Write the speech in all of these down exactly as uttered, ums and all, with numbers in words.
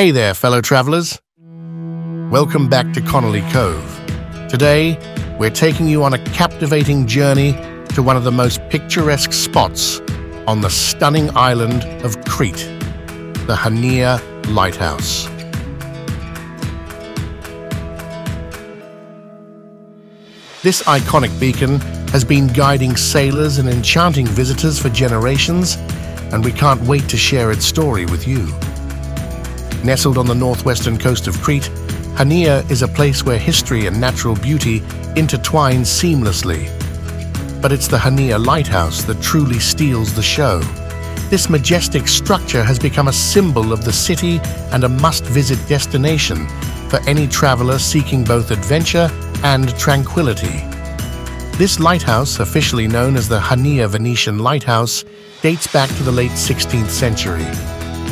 Hey there, fellow travelers. Welcome back to Connolly Cove. Today, we're taking you on a captivating journey to one of the most picturesque spots on the stunning island of Crete, the Chania Lighthouse. This iconic beacon has been guiding sailors and enchanting visitors for generations, and we can't wait to share its story with you. Nestled on the northwestern coast of Crete, Chania is a place where history and natural beauty intertwine seamlessly. But it's the Chania Lighthouse that truly steals the show. This majestic structure has become a symbol of the city and a must-visit destination for any traveler seeking both adventure and tranquility. This lighthouse, officially known as the Chania Venetian Lighthouse, dates back to the late sixteenth century.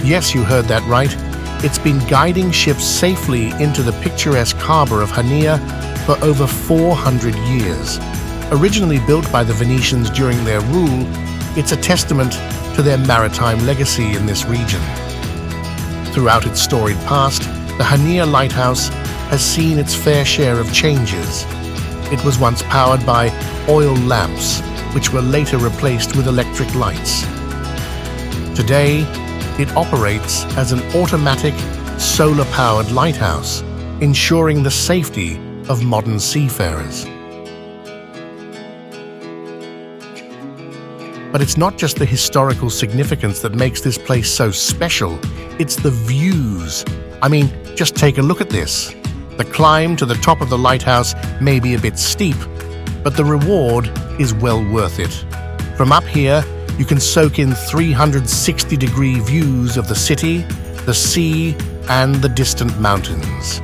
Yes, you heard that right. It's been guiding ships safely into the picturesque harbor of Chania for over four hundred years. Originally built by the Venetians during their rule, it's a testament to their maritime legacy in this region. Throughout its storied past, the Chania Lighthouse has seen its fair share of changes. It was once powered by oil lamps, which were later replaced with electric lights. Today, it operates as an automatic, solar-powered lighthouse, ensuring the safety of modern seafarers. But it's not just the historical significance that makes this place so special, it's the views. I mean, just take a look at this. The climb to the top of the lighthouse may be a bit steep, but the reward is well worth it. From up here, you can soak in three hundred sixty degree views of the city, the sea, and the distant mountains.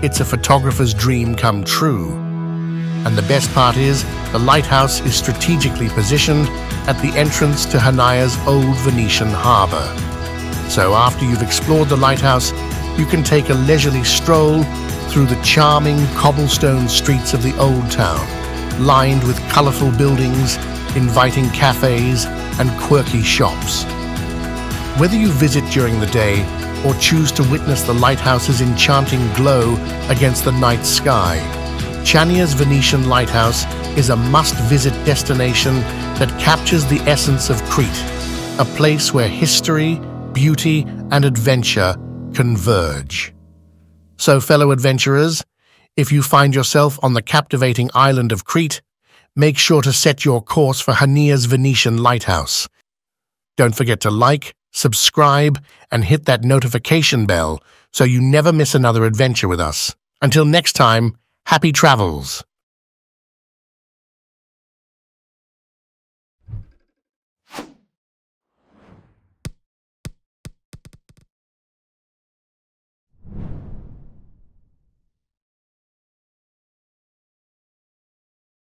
It's a photographer's dream come true. And the best part is, the lighthouse is strategically positioned at the entrance to Chania's old Venetian harbor. So after you've explored the lighthouse, you can take a leisurely stroll through the charming cobblestone streets of the old town, lined with colorful buildings, inviting cafes, and quirky shops. Whether you visit during the day or choose to witness the lighthouse's enchanting glow against the night sky, Chania's Venetian Lighthouse is a must-visit destination that captures the essence of Crete, a place where history, beauty, and adventure converge. So, fellow adventurers, if you find yourself on the captivating island of Crete, make sure to set your course for Chania's Venetian Lighthouse. Don't forget to like, subscribe, and hit that notification bell so you never miss another adventure with us. Until next time, happy travels!